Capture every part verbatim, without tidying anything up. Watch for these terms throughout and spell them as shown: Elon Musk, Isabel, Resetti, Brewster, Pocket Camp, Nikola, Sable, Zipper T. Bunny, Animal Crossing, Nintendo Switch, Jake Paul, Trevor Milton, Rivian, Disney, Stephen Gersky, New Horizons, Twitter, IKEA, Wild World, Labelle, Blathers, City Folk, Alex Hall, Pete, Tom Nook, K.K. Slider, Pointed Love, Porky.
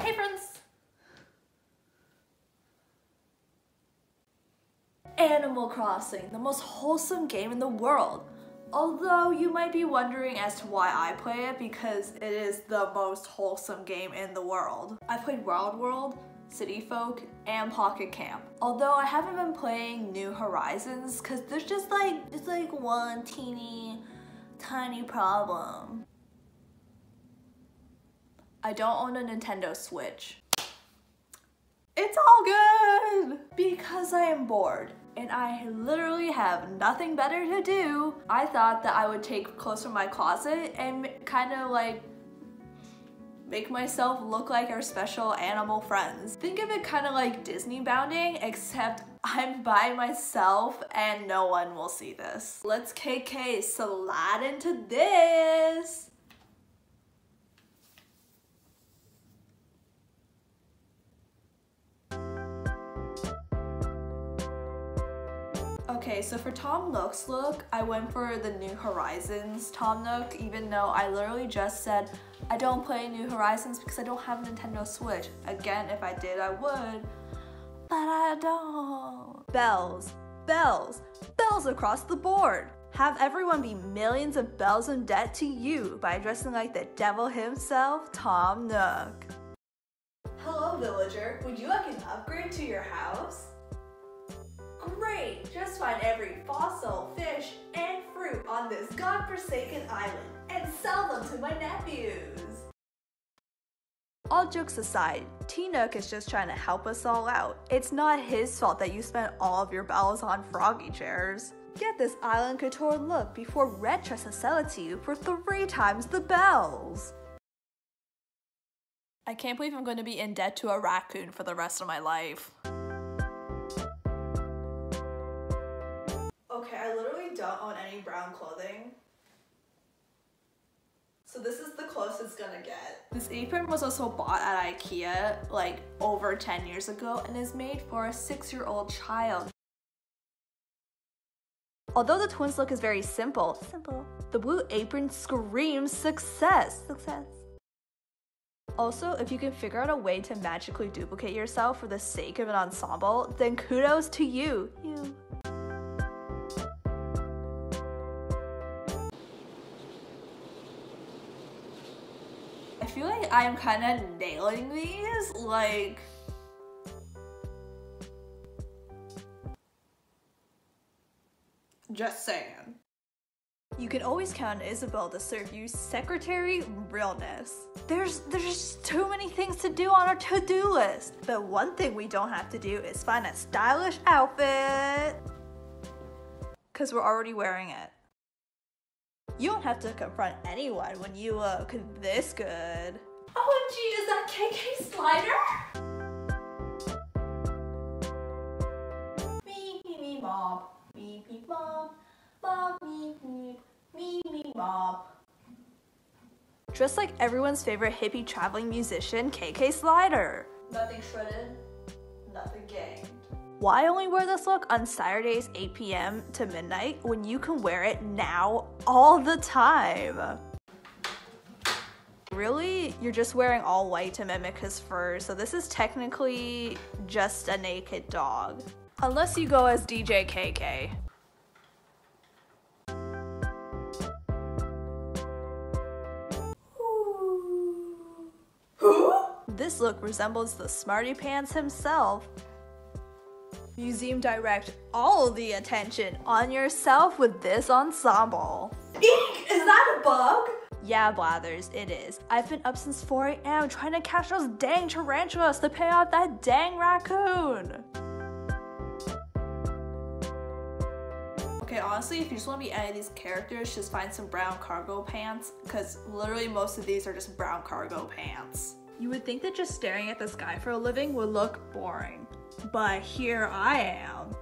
Hey friends! Animal Crossing, the most wholesome game in the world. Although you might be wondering as to why I play it, because it is the most wholesome game in the world. I played Wild World, City Folk, and Pocket Camp. Although I haven't been playing New Horizons, because there's just like, it's like one teeny tiny problem. I don't own a Nintendo Switch. It's all good! Because I am bored and I literally have nothing better to do, I thought that I would take clothes from my closet and kind of like make myself look like our special animal friends. Think of it kind of like Disney bounding, except I'm by myself and no one will see this. Let's K K slide into this! Okay, so for Tom Nook's look, I went for the New Horizons Tom Nook, even though I literally just said I don't play New Horizons because I don't have a Nintendo Switch. Again, if I did, I would, but I don't. Bells, bells, bells across the board. Have everyone be millions of bells in debt to you by dressing like the devil himself, Tom Nook. Hello, villager. Would you like an upgrade to your house? Great! Just find every fossil, fish, and fruit on this godforsaken island and sell them to my nephews! All jokes aside, T. Nook is just trying to help us all out. It's not his fault that you spent all of your bells on froggy chairs. Get this island couture look before Red tries to sell it to you for three times the bells! I can't believe I'm going to be in debt to a raccoon for the rest of my life. Okay, I literally don't own any brown clothing. So this is the closest it's gonna get. This apron was also bought at IKEA like over ten years ago and is made for a six-year-old child. Although the twins' look is very simple, simple, the blue apron screams success, success. Also, if you can figure out a way to magically duplicate yourself for the sake of an ensemble, then kudos to you, you. I feel like I'm kind of nailing these, like... Just saying. You can always count on Isabel to serve you secretary realness. There's, there's just too many things to do on our to-do list. But one thing we don't have to do is find a stylish outfit. Cause we're already wearing it. You don't have to confront anyone when you look this good. O M G, is that K K Slider? Me, me, me, mob. Me, me, mob. Mob, me, me, me, me, mob. Dressed like everyone's favorite hippie traveling musician, K K Slider. Nothing shredded, nothing ganged. Why only wear this look on Saturdays eight p m to midnight when you can wear it now all the time? Really? You're just wearing all white to mimic his fur, so this is technically just a naked dog. Unless you go as D J K K. This look resembles the Smarty Pants himself. Museum direct all the attention on yourself with this ensemble. Eek! Is that a bug? Yeah, Blathers, it is. I've been up since four a m trying to catch those dang tarantulas to pay off that dang raccoon. Okay, honestly, if you just want to be any of these characters, just find some brown cargo pants, because literally most of these are just brown cargo pants. You would think that just staring at the sky for a living would look boring. But here I am.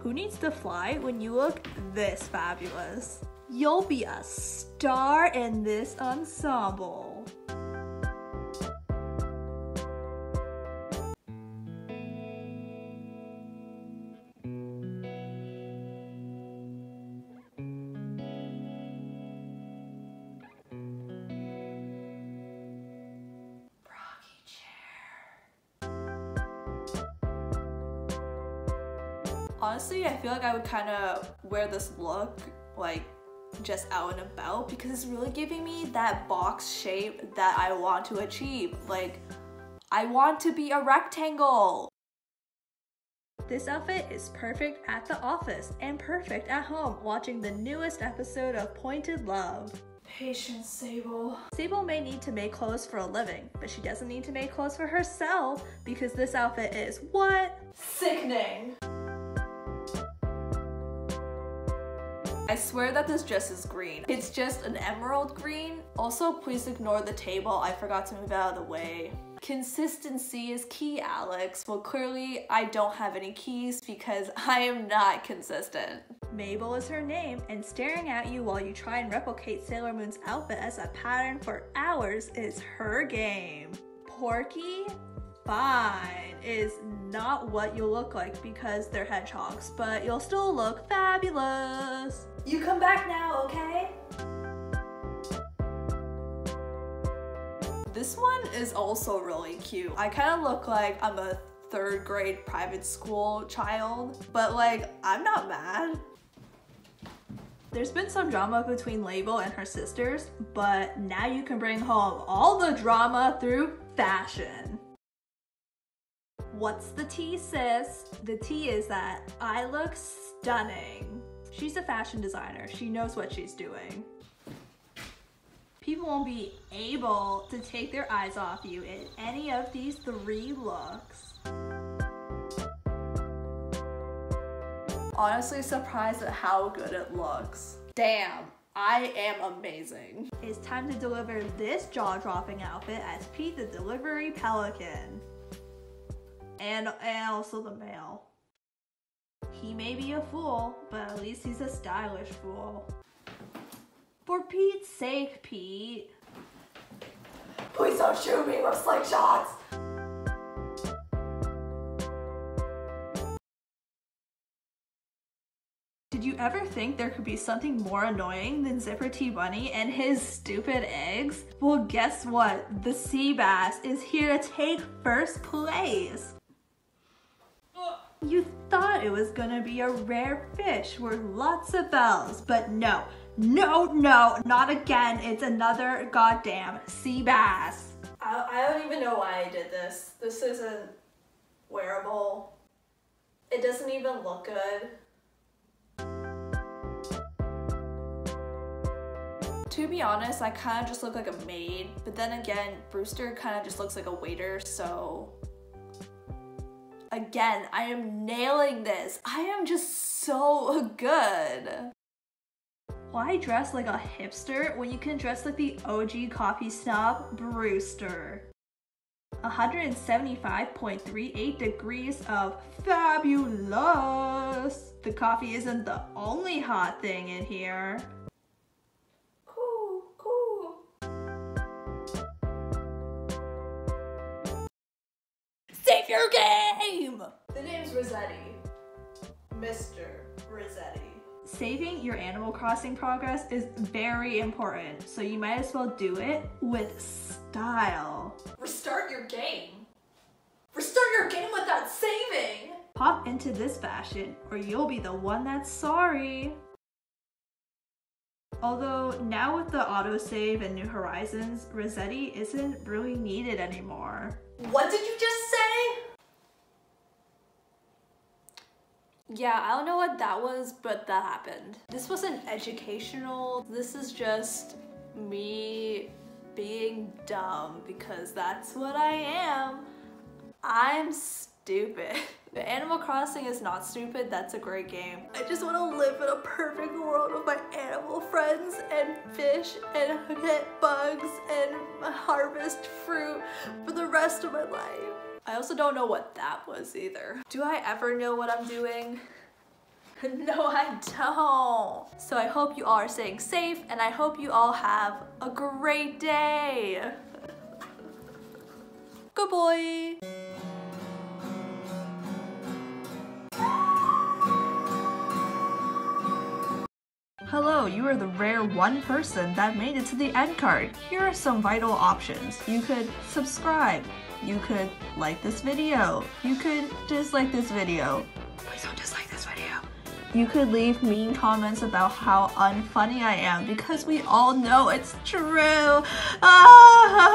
Who needs to fly when you look this fabulous? You'll be a star in this ensemble. Honestly, I feel like I would kind of wear this look like just out and about because it's really giving me that box shape that I want to achieve. Like, I want to be a rectangle. This outfit is perfect at the office and perfect at home watching the newest episode of Pointed Love. Patience, Sable. Sable may need to make clothes for a living, but she doesn't need to make clothes for herself because this outfit is what? Sickening. I swear that this dress is green. It's just an emerald green. Also, please ignore the table. I forgot to move out of the way. Consistency is key, Alex. Well, clearly I don't have any keys because I am not consistent. Mabel is her name, and staring at you while you try and replicate Sailor Moon's outfit as a pattern for hours is her game. Porky, fine, is not what you'll look like because they're hedgehogs, but you'll still look fabulous. You come back now, okay? This one is also really cute. I kind of look like I'm a third grade private school child, but like, I'm not mad. There's been some drama between Labelle and her sisters, but now you can bring home all the drama through fashion. What's the tea, sis? The tea is that I look stunning. She's a fashion designer. She knows what she's doing. People won't be able to take their eyes off you in any of these three looks. Honestly surprised at how good it looks. Damn, I am amazing. It's time to deliver this jaw-dropping outfit as Pete the Delivery Pelican. And, and also the mail. He may be a fool, but at least he's a stylish fool. For Pete's sake, Pete. Please don't shoot me with slingshots! Did you ever think there could be something more annoying than Zipper T. Bunny and his stupid eggs? Well, guess what? The sea bass is here to take first place! You thought it was gonna be a rare fish with lots of bells, but no. No, no, not again. It's another goddamn sea bass. I, I don't even know why I did this. This isn't wearable. It doesn't even look good. To be honest, I kind of just look like a maid, but then again, Brewster kind of just looks like a waiter, so... Again, I am nailing this. I am just so good. Why dress like a hipster when you can dress like the O G coffee snob, Brewster? one seventy-five point three eight degrees of fabulous! The coffee isn't the only hot thing in here. Cool, cool. Save your game! The name's Resetti. Mister Resetti. Saving your Animal Crossing progress is very important, so you might as well do it with style. Restart your game. Restart your game without saving! Pop into this fashion, or you'll be the one that's sorry. Although, now with the autosave and New Horizons, Resetti isn't really needed anymore. What did you just say? Yeah, I don't know what that was, but that happened. This wasn't educational. This is just me being dumb because that's what I am. I'm stupid. Animal Crossing is not stupid. That's a great game. I just want to live in a perfect world with my animal friends and fish and get bugs and harvest fruit for the rest of my life. I also don't know what that was either. Do I ever know what I'm doing? No, I don't. So I hope you all are staying safe and I hope you all have a great day. Good boy. Hello, you are the rare one person that made it to the end card. Here are some vital options. You could subscribe. You could like this video. You could dislike this video. Please don't dislike this video. You could leave mean comments about how unfunny I am because we all know it's true. Ah!